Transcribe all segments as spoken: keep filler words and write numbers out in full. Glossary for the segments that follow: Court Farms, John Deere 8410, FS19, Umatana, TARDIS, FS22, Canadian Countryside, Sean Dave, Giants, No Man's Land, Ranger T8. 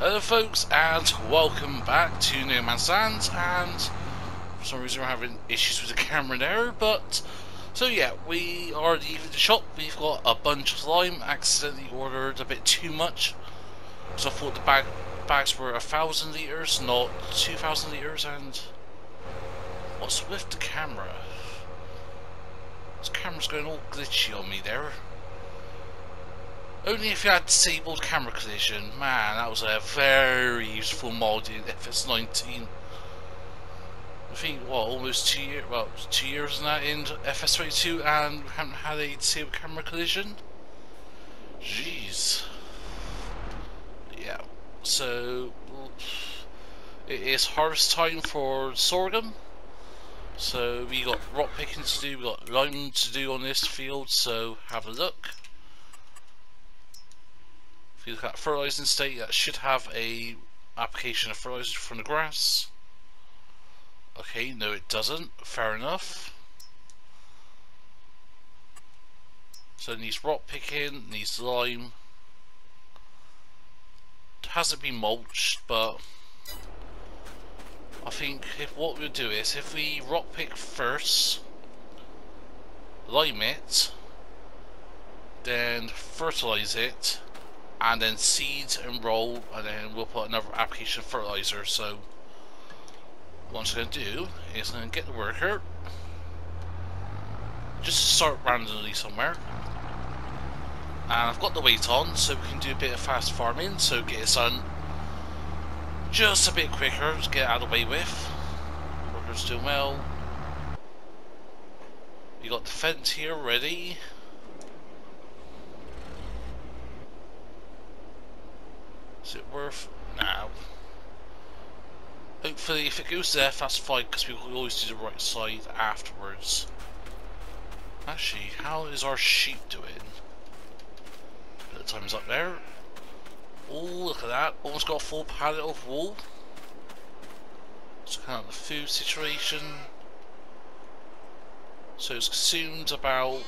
Hello folks, and welcome back to No Man's Land, and for some reason we're having issues with the camera now, but so yeah, we are leaving the shop. We've got a bunch of lime, accidentally ordered a bit too much, so I thought the bag, bags were a thousand litres, not two thousand litres, and what's with the camera? This camera's going all glitchy on me there. Only if you had disabled camera collision. Man, that was a very useful mod in F S nineteen. I think, what, almost two years, well, two years now in F S twenty-two, and we haven't had a disabled camera collision. Jeez. Yeah, so it is harvest time for sorghum. So we got rock picking to do, we got lime to do on this field, so have a look. If you look at fertilizing state, that should have a application of fertilizer from the grass. Okay, no it doesn't, fair enough. So it needs rock picking, needs lime. It hasn't been mulched, but I think if what we'll do is if we rock pick first, lime it, then fertilize it, and then seed and roll, and then we'll put another application of fertilizer. So what I'm just going to do is I'm going to get the worker, just start randomly somewhere, and I've got the weight on so we can do a bit of fast farming, so get it done just a bit quicker to get it out of the way with. Worker's doing well. You got the fence here ready. Is it worth? Now, hopefully if it goes there that's fine, because we will always do the right side afterwards. Actually, how is our sheep doing? A bit of time's up there. Oh, look at that, almost got a full pallet of wool. Let's look at the food situation. So it's consumed about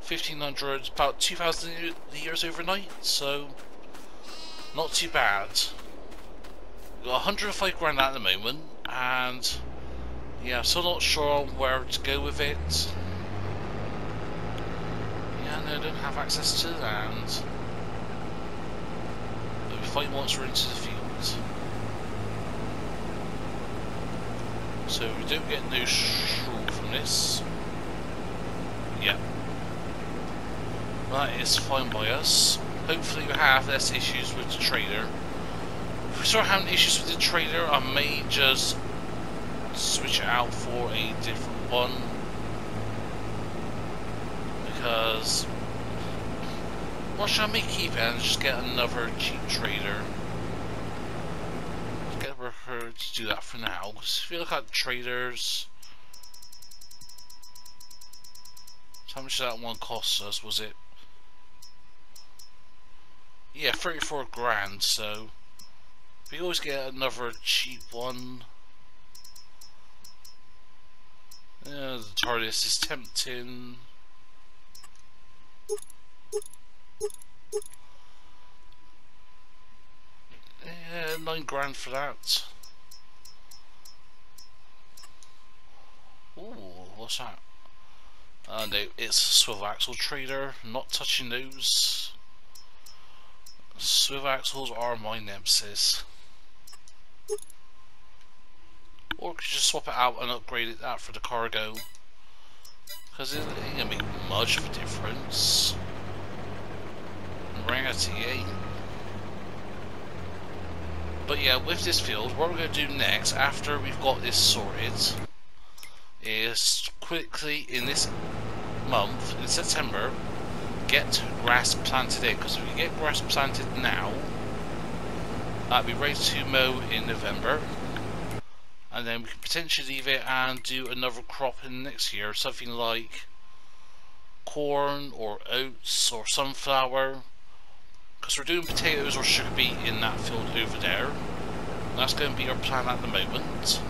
fifteen hundred, about two thousand litres overnight, so not too bad. We've got one hundred and five grand at the moment, and yeah, so not sure where to go with it. Yeah, no, I don't have access to land. But we find once we're into the field. So we don't get no straw from this. Yeah. That is fine by us. Hopefully we have less issues with the trailer. If we start having issues with the trailer, I may just switch it out for a different one, because what should I make keep it and just get another cheap trailer. Let's get her to do that for now, because if you look at trailers, how much did that one cost us, was it? Yeah, thirty-four grand, so we always get another cheap one. Yeah, the TARDIS is tempting. Yeah, nine grand for that. Ooh, what's that? Uh, no, it's a swivel axle trailer, not touching those. Swivel axles are my nemesis. Or could you just swap it out and upgrade it that for the cargo? Because it ain't gonna make much of a difference. Ranger T eight. But yeah, with this field, what we're gonna do next after we've got this sorted is quickly in this month, in September, get grass planted in, because if we get grass planted now, that'll be ready to mow in November, and then we can potentially leave it and do another crop in next year, something like corn or oats or sunflower, because we're doing potatoes or sugar beet in that field over there. That's going to be our plan at the moment.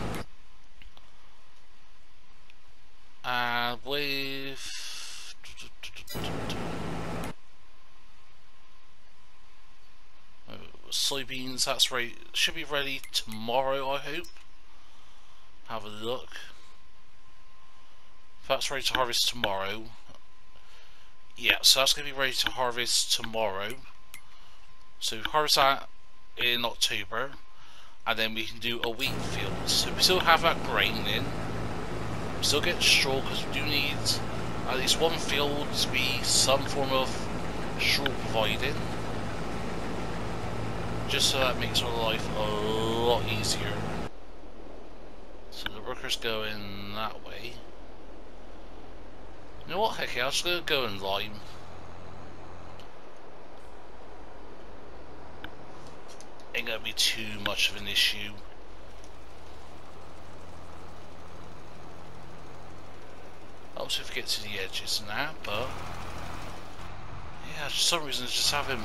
And with soybeans, that's ready, should be ready tomorrow, I hope. Have a look. That's ready to harvest tomorrow. Yeah, so that's going to be ready to harvest tomorrow. So harvest that in October, and then we can do a wheat field. So we still have that grain in. We still get straw, because we do need at least one field to be some form of straw provided. Just so that makes our life a lot easier. So the workers go in that way. You know what, heck, I'm just going to go in lime. Ain't going to be too much of an issue. I'll see if we get to the edges now, but yeah, for some reason I just have him.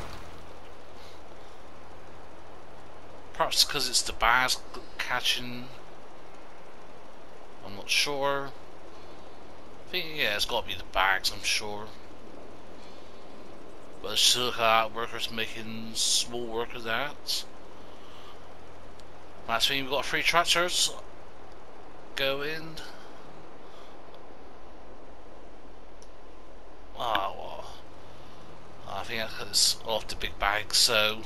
Perhaps because it's the bass catching, I'm not sure. I think, yeah, it's got to be the bags, I'm sure. But it's still got workers making small work of that. Last thing, we've got three tractors. Go in. Ah, well. I think that's off the big bag, so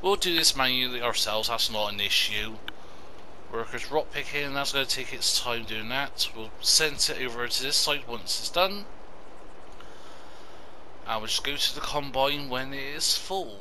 we'll do this manually ourselves, that's not an issue. Workers rock picking, that's going to take its time doing that. We'll send it over to this side once it's done. And we'll just go to the combine when it is full.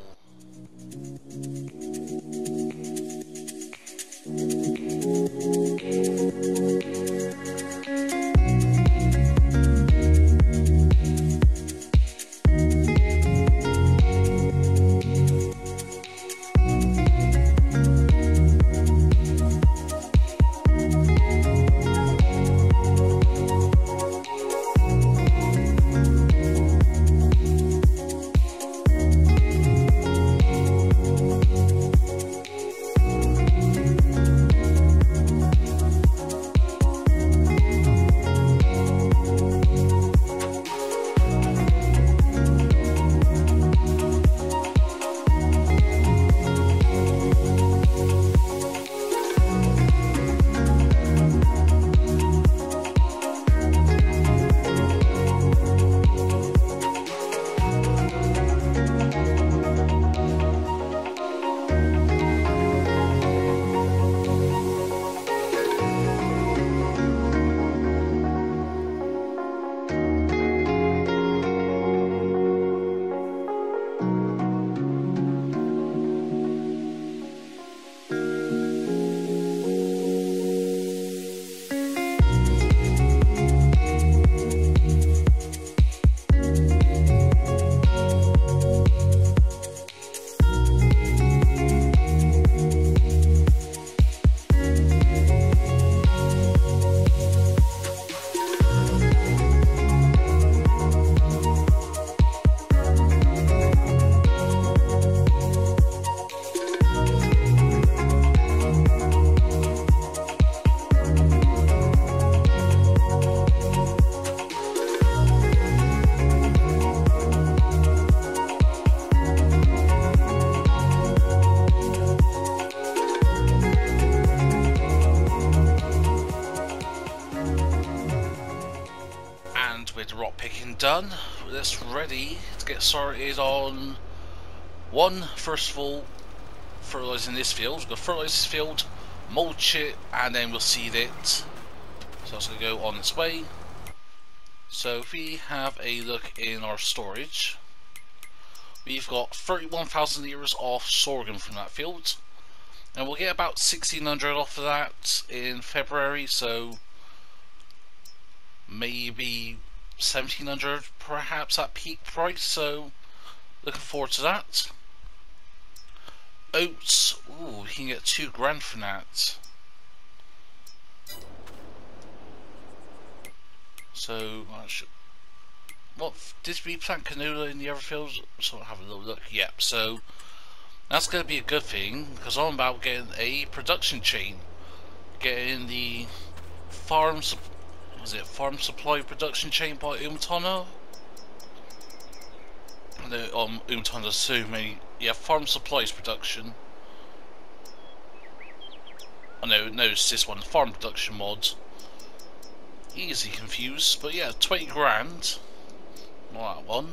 Done. That's ready to get started on one. First of all, fertilizing this field. We're going to fertilize this field, mulch it, and then we'll seed it. So that's going to go on its way. So if we have a look in our storage, we've got thirty-one thousand litres off sorghum from that field, and we'll get about sixteen hundred off of that in February. So maybe seventeen hundred perhaps at peak price, so looking forward to that. Oats, ooh, we can get two grand from that. So, what did we plant canola in the other fields? So I'll have a little look. Yep, so that's going to be a good thing, because I'm about getting a production chain, getting the farm supply. Was it farm supply production chain by Umatana? I know um, Umatana has so many yeah, farm supplies production. Oh no, no, it's this one, farm production mod. Easy confused, but yeah, twenty grand. Not that one.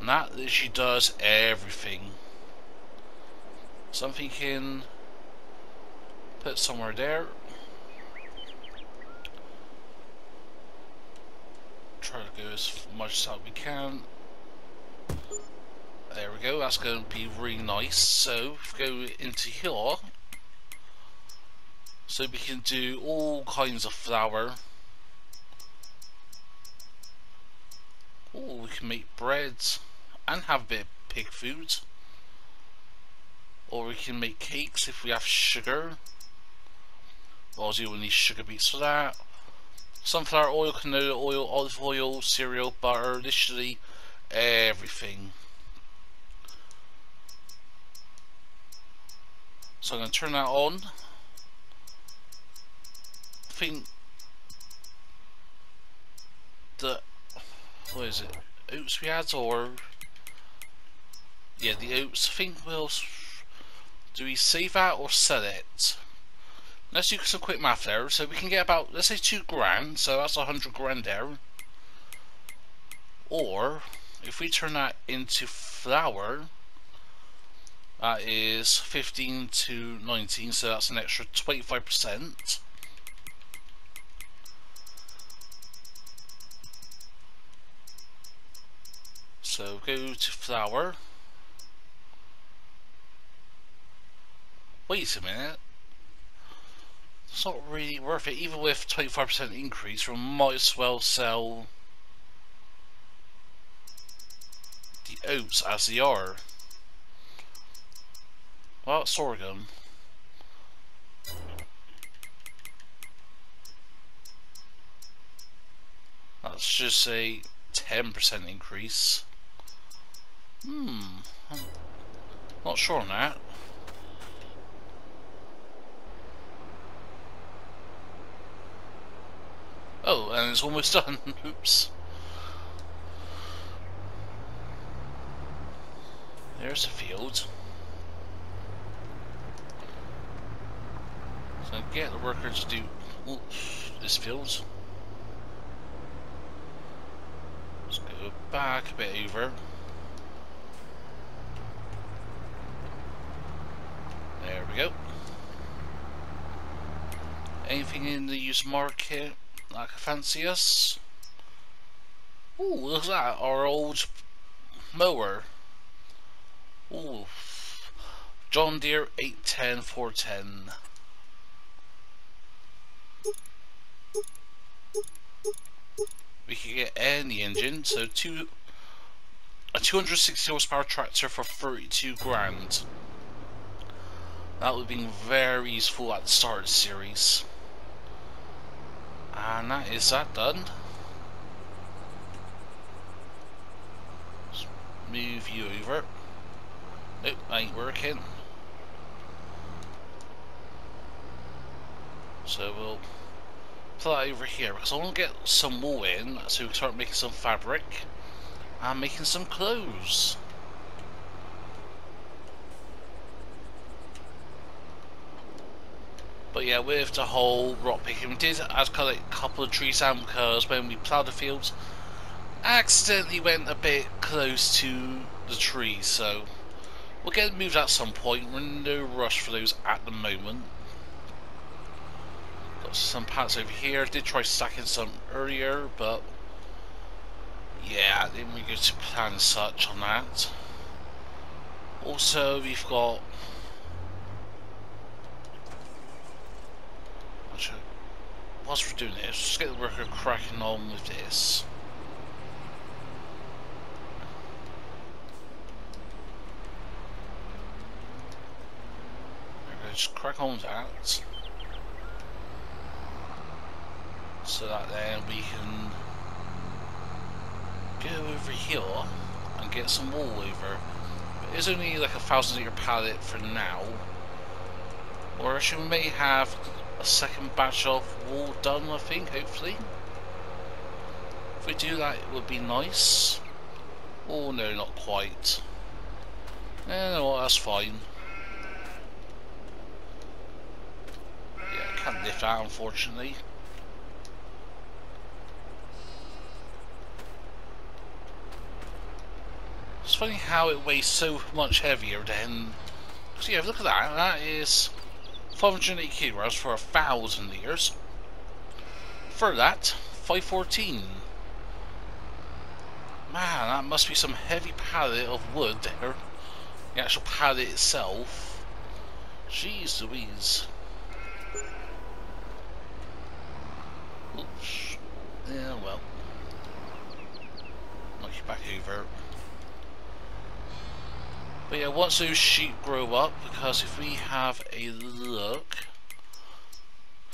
And that literally does everything. So I'm thinking, put somewhere there. Try to go as much as we can. There we go, that's going to be really nice. So, if we go into here, so we can do all kinds of flour. Oh, we can make breads and have a bit of pig food. Or we can make cakes if we have sugar. Obviously we'll need sugar beets for that. Sunflower oil, canola oil, olive oil, cereal, butter, literally everything. So I'm going to turn that on. I think the, what is it, oats we had, or yeah, the oats. I think we'll, do we save that or sell it? Let's do some quick math there. So we can get about, let's say two grand, so that's a hundred grand there. Or if we turn that into flour, that is fifteen to nineteen, so that's an extra twenty-five percent. So go to flour. Wait a minute. It's not really worth it, even with twenty-five percent increase. We might as well sell the oats as they are. Well, sorghum. That's just a ten percent increase. Hmm, I'm not sure on that. Oh, and it's almost done. Oops. There's a field. So I get the workers to do oops, this field. Let's go back a bit over. There we go. Anything in the used market? Like a fancy us. Ooh, look at that, our old mower. Ooh, John Deere eight ten four ten. We can get any engine, so two a two hundred sixty horsepower tractor for thirty-two grand. That would have been very useful at the start of the series. And that is that done. Let's move you over. Nope, that ain't working. So we'll pull that over here because I want to get some wool in so we can start making some fabric and making some clothes. But yeah, with the whole rock picking, we did I cut a couple of trees down because when we ploughed the fields, I accidentally went a bit close to the trees, so we'll get moved at some point. We're in no rush for those at the moment. Got some plants over here. Did try stacking some earlier, but yeah, I didn't really go to plan such on that. Also, we've got. Whilst we're doing this, let's get the worker cracking on with this. Let's crack on with that. So that then we can go over here and get some wool over. But it's only like a thousand litre pallet for now. Or actually we may have a second batch of wool done, I think, hopefully. If we do that, it would be nice. Oh no, not quite. Eh, well, that's fine. Yeah, can't lift out, unfortunately. It's funny how it weighs so much heavier than... So yeah, look at that. That is five hundred eighty kilograms for a thousand litres. For that, five fourteen. Man, that must be some heavy pallet of wood there. The actual pallet itself. Jeez Louise. Oops. Yeah, well. Knock you back over. But yeah, once those sheep grow up, because if we have a look,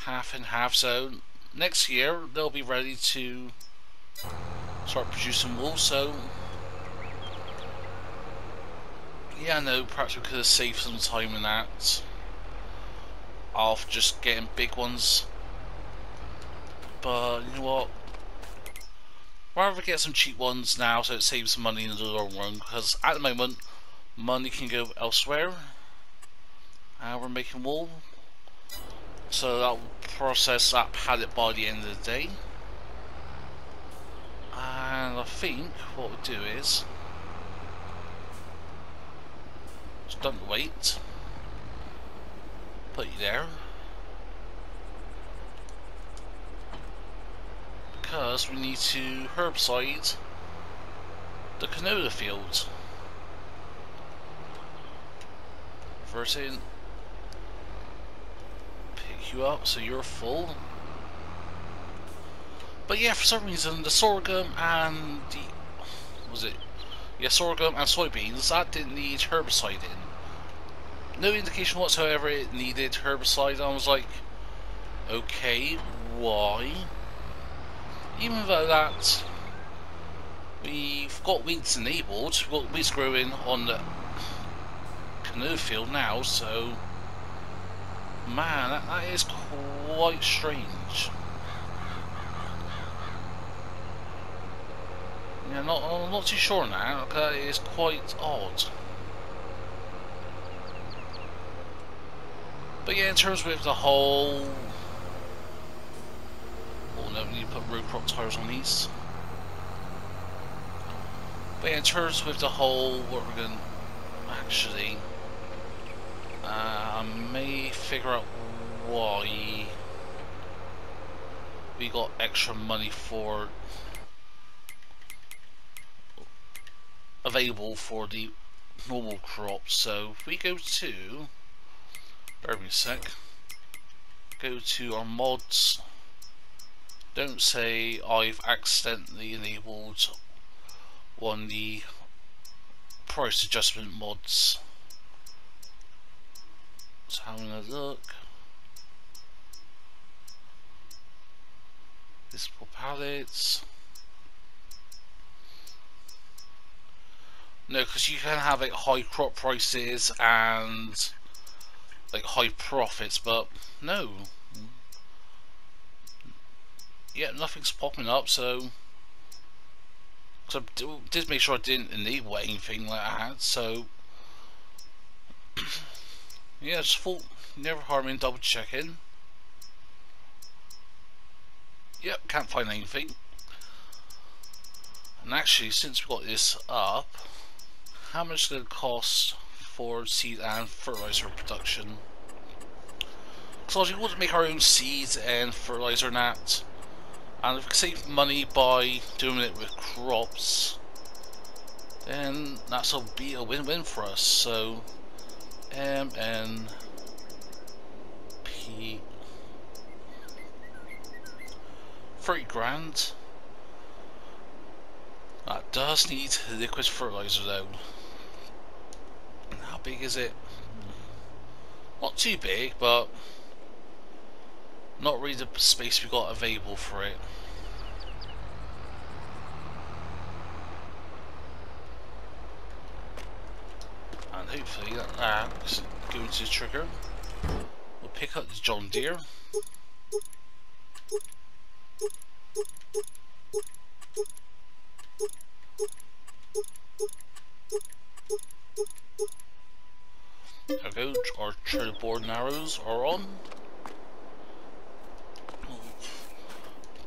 half and half, so next year they'll be ready to start producing wool, so yeah, I know perhaps we could have saved some time in that of just getting big ones, but you know what, rather get some cheap ones now so it saves some money in the long run, because at the moment money can go elsewhere, and we're making wool, so that will process that pallet by the end of the day. And I think what we'll do is just dump the weight, put you there, because we need to herbicide the canola field. First in, pick you up so you're full. But yeah, for some reason the sorghum and the what was it yeah sorghum and soybeans, that didn't need herbicide in. No indication whatsoever it needed herbicide, and I was like, okay, why? Even though that we've got weeds enabled, we've got weeds growing on the canola field now, so man, that, that is quite strange. Yeah, not, I'm not too sure now, that is quite odd. But yeah, in terms of the whole... Oh no, we need to put road crop tires on these. But yeah, in terms of the whole, what we're going to actually... Uh, I may figure out why we got extra money for available for the normal crop. So if we go to, bear with me a sec, go to our mods. Don't say I've accidentally enabled one of the price adjustment mods. Let's have a look. Visible pallets. No, because you can have like high crop prices and like high profits, but no. Yeah, nothing's popping up. So, because I did make sure I didn't enable anything like that. So. Yeah, just thought, never harm in double checking. Yep, can't find anything. And actually, since we got this up, how much is it going to cost for seed and fertilizer production? So we want to make our own seeds and fertilizer and that. And if we can save money by doing it with crops, then that'll be a win-win for us. So. M N P three grand. That does need liquid fertilizer though. How big is it? Not too big, but not really the space we got available for it. Hopefully that, that's going to trigger. We'll pick up the John Deere. Okay, our true board and arrows are on.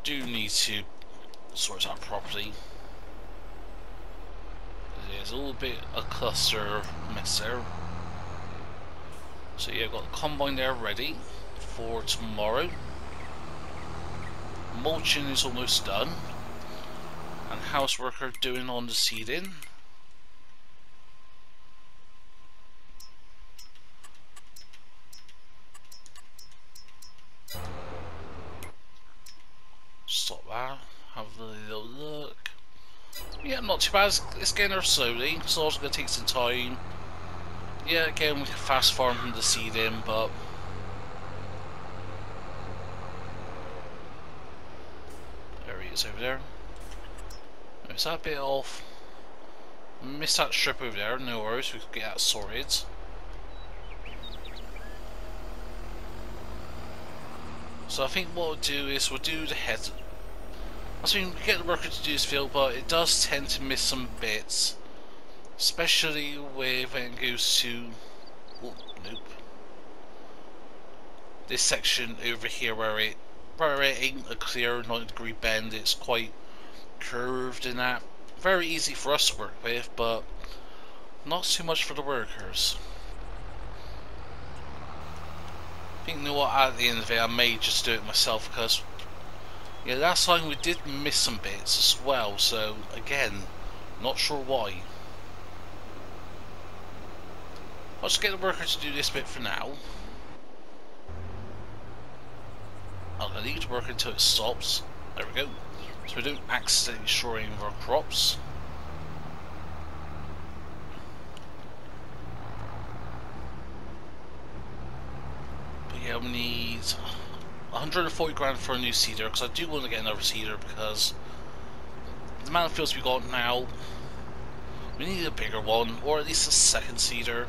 Do need to sort out properly. There's a little bit a cluster mess there. So yeah, I've got the combine there ready for tomorrow. Mulching is almost done. And house worker doing on the seeding. Stop that, have a little look. Yeah, not too bad, it's getting there slowly, so it's also going to take some time. Yeah, again, we can fast farm from the seed in, but there he is over there. Is that a bit off? Missed that strip over there, no worries, we could get that sorted. So I think what we'll do is we'll do the head. I mean, we get the worker to do this field, but it does tend to miss some bits. Especially with when it goes to oh, nope. This section over here where it where it ain't a clear ninety degree bend, it's quite curved and that. Very easy for us to work with, but not too much for the workers. I think, you know what, at the end of it I may just do it myself because yeah, last time we did miss some bits as well, so again, not sure why. I'll just get the worker to do this bit for now. I'm going to leave the worker until it stops. There we go. So we don't accidentally destroy any of our crops. But yeah, we need one hundred forty grand for a new seeder, because I do want to get another seeder, because the amount of fields we got now, we need a bigger one, or at least a second seeder.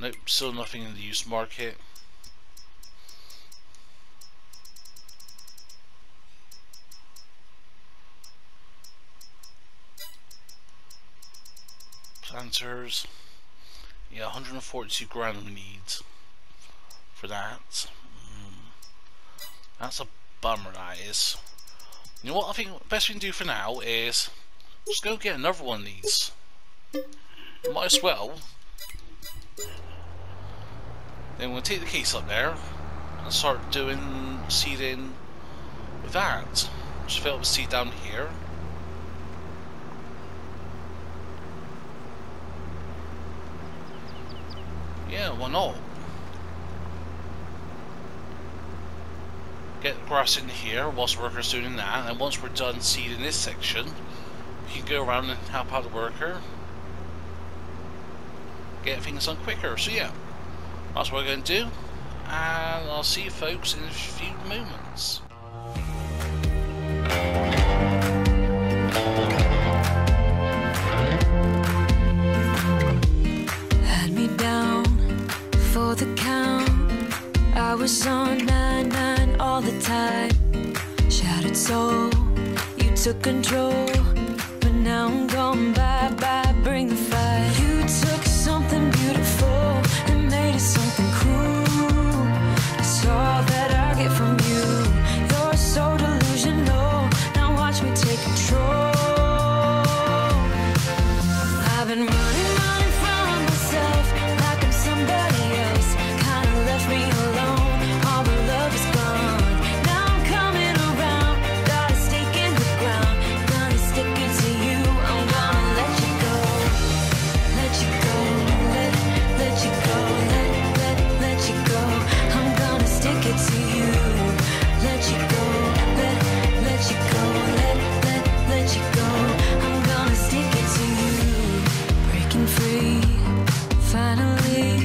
Nope, still nothing in the used market. Planters. Yeah, one hundred forty-two grand we need for that. Mm. That's a bummer, that is. You know what, I think the best we can do for now is just go get another one of these. Might as well. Then we'll take the case up there and start doing seeding with that. Just fill up the seed down here. Yeah, why not? Get the grass in here whilst the worker's doing that, and once we're done seeding this section, we can go around and help out the worker. Get things done quicker, so yeah. That's what we're going to do, and I'll see you folks in a few moments. Had me down for the count. I was on nine nine all the time. Shattered soul, you took control, but now I'm gone. Bye bye, bring the fire. You took something beautiful and made it something cool. That's all that I get from you. You're so delusional. Now watch me take control. I've been running, running from myself like I'm somebody else. Kinda left me alone. All the love is gone. Now I'm coming around. Got a stake in the ground. Gonna stick it to you. I'm gonna let you go. Let you go. Let you go, let, let, let you go. I'm gonna stick it to you. Let you go, let, let you go, let, let, let you go. I'm gonna stick it to you. Breaking free, finally.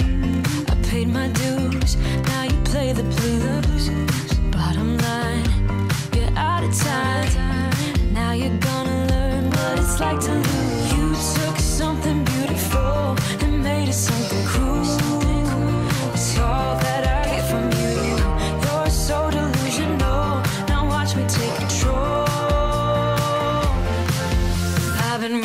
I paid my dues, now you play the blues. Bottom line, you're out of time. Now you're gonna learn what it's like to lose. You took something beautiful and made it something cruel. It's all that I get from you. You're so delusional. Now watch me take control. I've been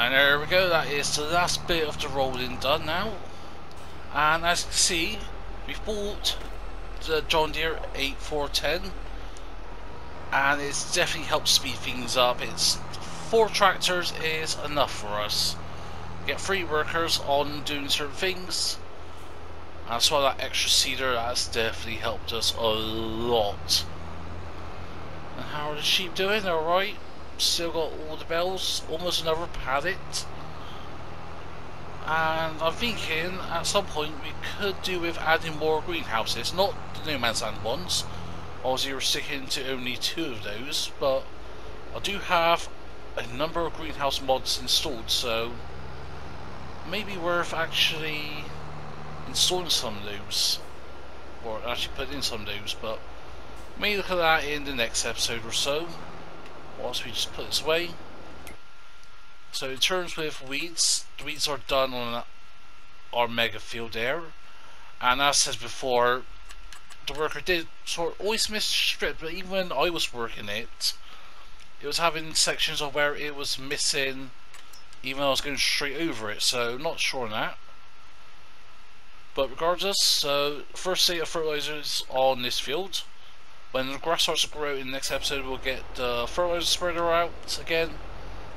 And there we go, that is the last bit of the rolling done now. And as you can see, we've bought the John Deere eighty-four ten, and it's definitely helped speed things up. It's four tractors is enough for us. Get three workers on doing certain things, and so that extra cedar, that's definitely helped us a lot. And how are the sheep doing? They're alright. Still got all the bells, almost another paddock, and I'm thinking at some point we could do with adding more greenhouses, not the No Man's Land ones, obviously we're sticking to only two of those, but I do have a number of greenhouse mods installed, so maybe worth actually installing some of those, or actually putting in some of those, but maybe look at that in the next episode or so. Whilst we just put this away. So in terms with weeds, the weeds are done on our mega field there, and as I said before, the worker did sort of always miss strip, but even when I was working it, it was having sections of where it was missing, even though I was going straight over it, so not sure on that. But regardless, so first state of fertilizer is on this field. When the grass starts to grow in the next episode, we'll get the fertilizer spreader out again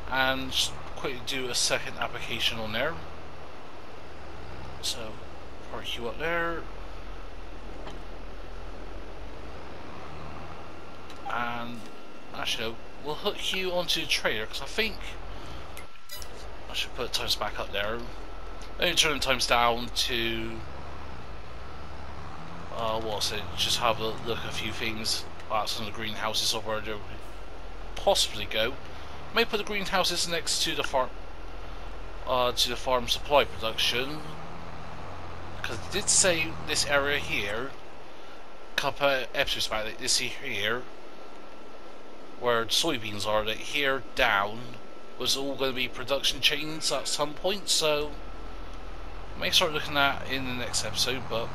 and quickly do a second application on there. So, park you up there. And actually, we'll hook you onto the trailer because I think I should put times back up there. Only turn times down to. Uh, what's it? Just have a look at a few things. Well, some of the greenhouses of where they'll possibly go. May put the greenhouses next to the farm, uh, to the farm supply production, because it did say this area here. A couple of episodes back, like this here, where soybeans are, that here down was all going to be production chains at some point. So may start looking at in the next episode, but.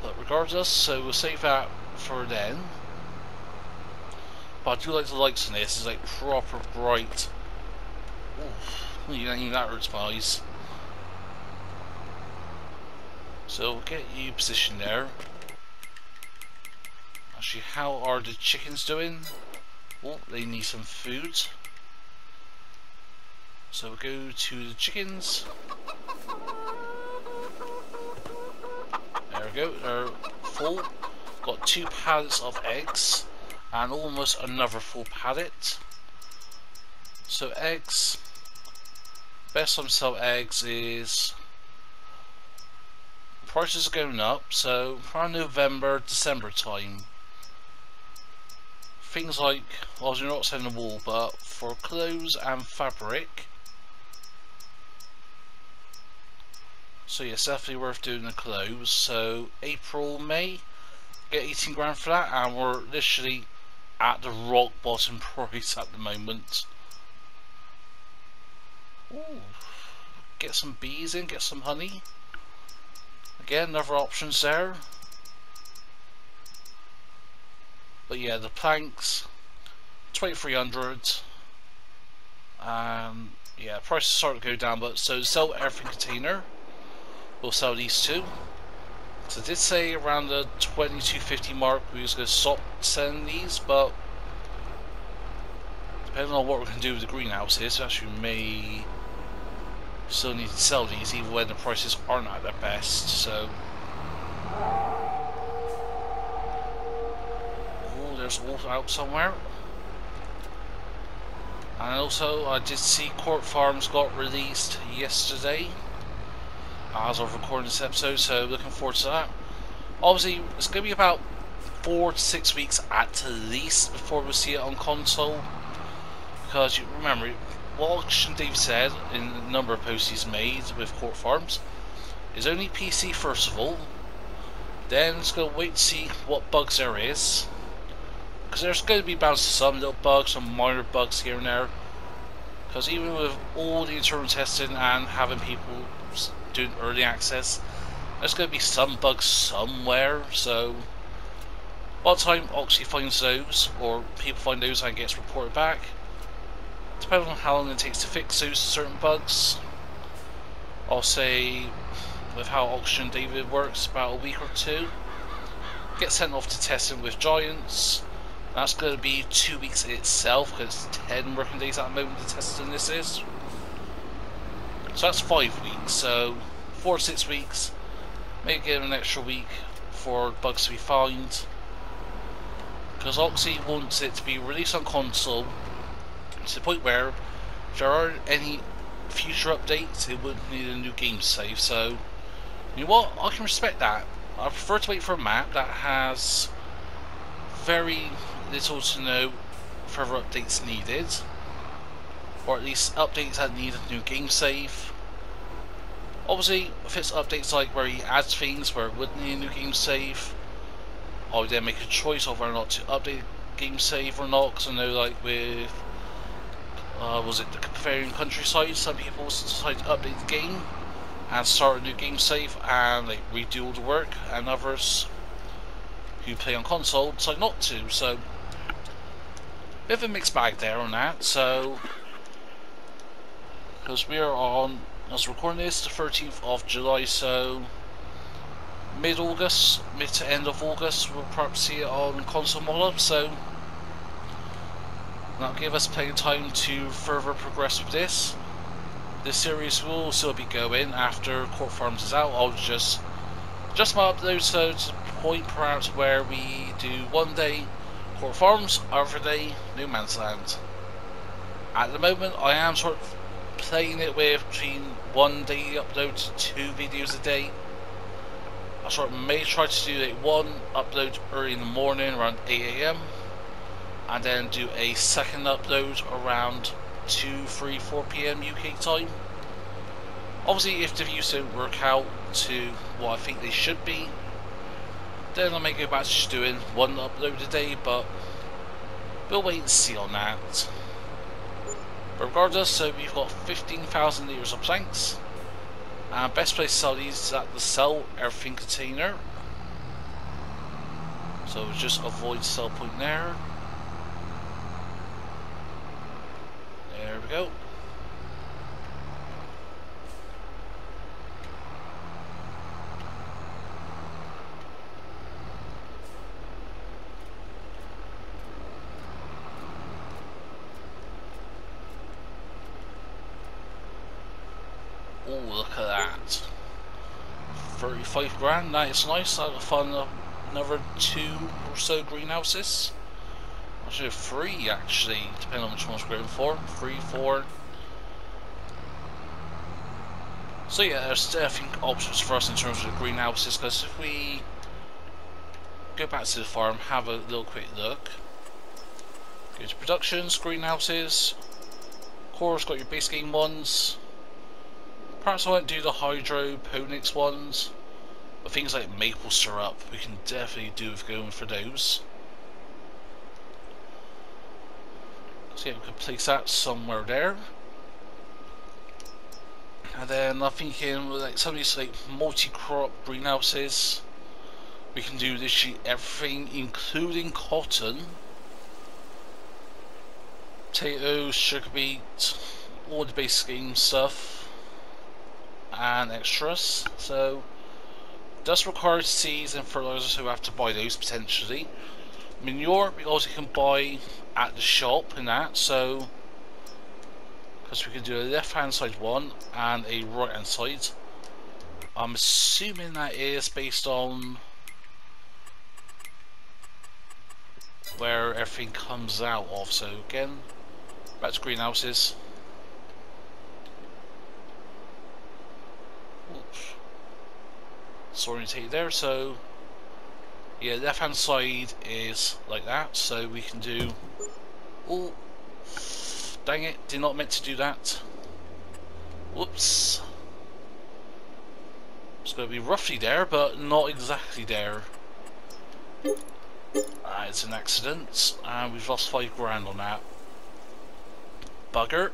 But regardless, so we'll save that for then. But I do like the lights on this, it's like proper bright. Oof, even that hurts my eyes. So we'll get you positioned there. Actually, how are the chickens doing? Oh, they need some food. So we'll go to the chickens. There we go, they're full. Got two pallets of eggs and almost another full pallet. So eggs, best time to sell eggs is prices are going up, so around November, December time. Things like, well, you're not selling the wool, but for clothes and fabric. So yeah, it's definitely worth doing the clothes. So April, May, get eighteen grand for that, and we're literally at the rock bottom price at the moment. Ooh, get some bees in, get some honey. Again, other options there. But yeah, the planks, twenty-three hundred, and yeah, price will start to go down, but so sell every container. We'll sell these two. So I did say around the twenty-two fifty mark we was going to stop selling these, but depending on what we're going to do with the greenhouses, we actually may still need to sell these even when the prices are not at their best. So oh, there's water out somewhere. And also I did see Court Farms got released yesterday as of recording this episode, so looking forward to that. Obviously it's going to be about four to six weeks at least before we see it on console, because you remember what Sean Dave said in the number of posts he's made with Court Farms is only P C first of all, then it's going to wait to see what bugs there is, because there's going to be bound to some little bugs, some minor bugs here and there, because even with all the internal testing and having people doing early access, there's going to be some bugs somewhere. So by the time Oxy finds those, or people find those and gets reported back, depending on how long it takes to fix those certain bugs, I'll say with how Auction David works, about a week or two, get sent off to testing with Giants. That's going to be two weeks in itself, because it's ten working days at the moment the testing this is. So that's five weeks, so four or six weeks, maybe give an extra week for bugs to be found, because Oxy wants it to be released on console to the point where if there are any future updates it would need a new game save. So you know what, I can respect that. I prefer to wait for a map that has very little to no further updates needed, or at least updates that need a new game save. Obviously if it's updates like where he adds things where it would need a new game save, I would then make a choice of whether or not to update game save or not, because I know like with Uh, was it the Canadian Countryside, some people decide to update the game and start a new game save and like redo all the work, and others who play on console decide not to. So bit of a mixed bag there on that. So because we are on, as recording this, the thirteenth of July, so mid-August, mid to end of August we'll perhaps see it on console model, so that'll give us plenty of time to further progress with this. This series will still be going after Court Farms is out. I'll just just my upload so to the point perhaps where we do one day Court Farms, other day No Man's Land. At the moment I am sort of playing it with between one day upload to two videos a day. I sort of may try to do a one upload early in the morning around eight A M and then do a second upload around two, three, four P M U K time. Obviously if the views don't work out to what I think they should be, then I may go back to just doing one upload a day, but we'll wait and see on that. But regardless, so we've got fifteen thousand litres of planks, and best place to sell these is at the sell everything container, so we'll just avoid sell point there. There we go. Oh, look at that. thirty-five grand, that is nice. That'll fund another two or so greenhouses. Actually three, actually, depending on which one's going for. Three, four. So yeah, there's I think options for us in terms of the greenhouses, because if we go back to the farm, have a little quick look. Go to productions, greenhouses. Core's got your base game ones. Perhaps I won't do the hydroponics ones, but things like maple syrup we can definitely do with going for those. So yeah, we could place that somewhere there. And then I'm thinking like some of these like multi-crop greenhouses, we can do literally everything including cotton, potatoes, sugar beet, all the base scheme stuff and extras, so does require seeds and fertilizers, so we have to buy those potentially. Manure we also can buy at the shop and that, so because we can do a left hand side one and a right hand side. I'm assuming that is based on where everything comes out of. So again, back to greenhouses. Oops. It's orientated there, so yeah, left hand side is like that, so we can do, oh dang it, did not meant to do that, whoops. It's going to be roughly there but not exactly there. Uh, it's an accident, and uh, we've lost five grand on that. Bugger.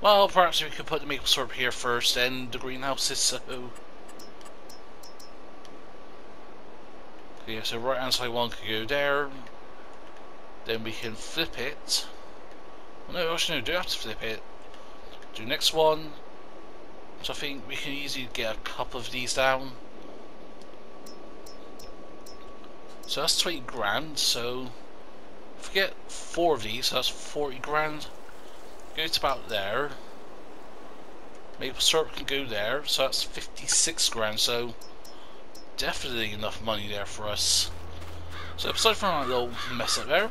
Well, perhaps we could put the maple syrup here first, then the greenhouses, so... Okay, so right hand side one could go there. Then we can flip it. No, actually no, do have to flip it. Do next one. So I think we can easily get a couple of these down. So that's twenty grand, so if we get four of these, so that's forty grand. Go to about there. Maple syrup can go there, so that's fifty-six grand, so definitely enough money there for us. So aside from that little mess up there,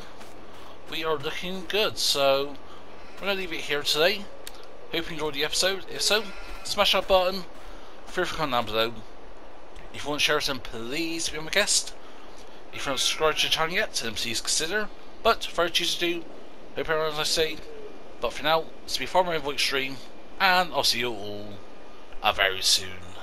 we are looking good, so we're going to leave it here today. Hope you enjoyed the episode. If so, smash that button. Feel free to comment down below. If you want to share it, then please be my guest. If you're not subscribed to the channel yet, then please consider. But for you choose to do, hope everyone has a nice day. But for now, it's been Farmer Invoice Stream, and I'll see you all very soon.